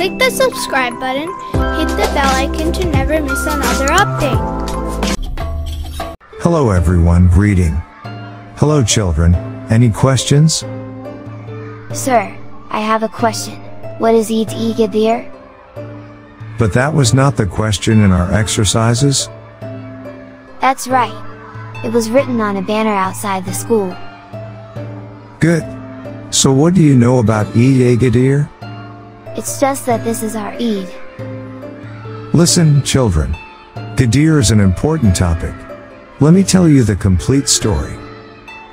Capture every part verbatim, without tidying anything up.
Click the subscribe button, hit the bell icon to never miss another update. Hello everyone, greeting. Hello children, any questions? Sir, I have a question. What is Eid e Ghadeer? But that was not the question in our exercises. That's right. It was written on a banner outside the school. Good. So what do you know about Eid e Ghadeer? It's just that this is our Eid. Listen, children. Ghadir is an important topic. Let me tell you the complete story.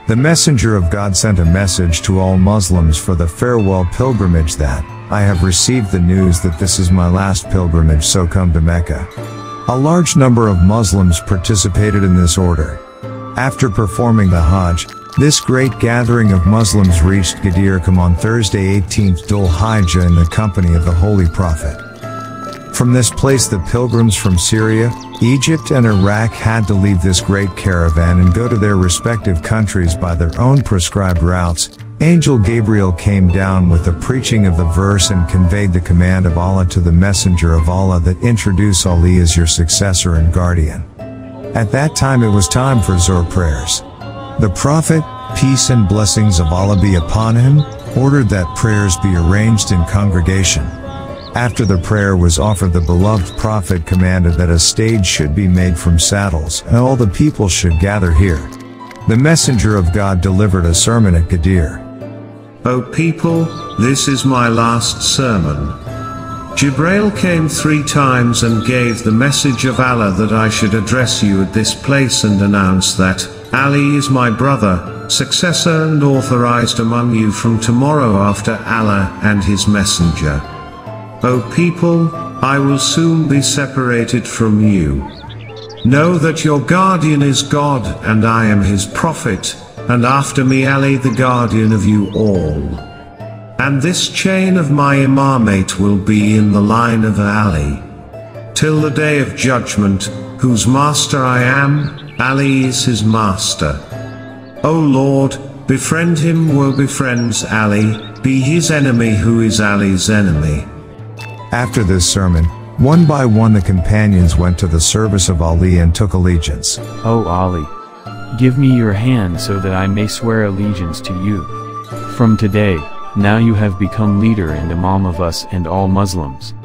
The Messenger of God sent a message to all Muslims for the farewell pilgrimage that, I have received the news that this is my last pilgrimage, so come to Mecca. A large number of Muslims participated in this order. After performing the Hajj, this great gathering of Muslims reached Ghadir Khumm on Thursday eighteenth Dhul-Hajjah in the company of the Holy Prophet. From this place the pilgrims from Syria, Egypt and Iraq had to leave this great caravan and go to their respective countries by their own prescribed routes. Angel Gabriel came down with the preaching of the verse and conveyed the command of Allah to the Messenger of Allah that introduce Ali as your successor and guardian. At that time it was time for Zuhr prayers. The Prophet, peace and blessings of Allah be upon him, ordered that prayers be arranged in congregation. After the prayer was offered, the beloved Prophet commanded that a stage should be made from saddles and all the people should gather here. The Messenger of God delivered a sermon at Ghadir. O people, this is my last sermon. Jibrael came three times and gave the message of Allah that I should address you at this place and announce that Ali is my brother, successor and authorized among you from tomorrow after Allah and his messenger. O people, I will soon be separated from you. Know that your guardian is God and I am his prophet, and after me Ali the guardian of you all. And this chain of my imamate will be in the line of Ali. Till the day of judgment, whose master I am, Ali is his master. O Lord, befriend him who befriends Ali, be his enemy who is Ali's enemy. After this sermon, one by one the companions went to the service of Ali and took allegiance. O Ali, give me your hand so that I may swear allegiance to you. From today, now you have become leader and imam of us and all Muslims.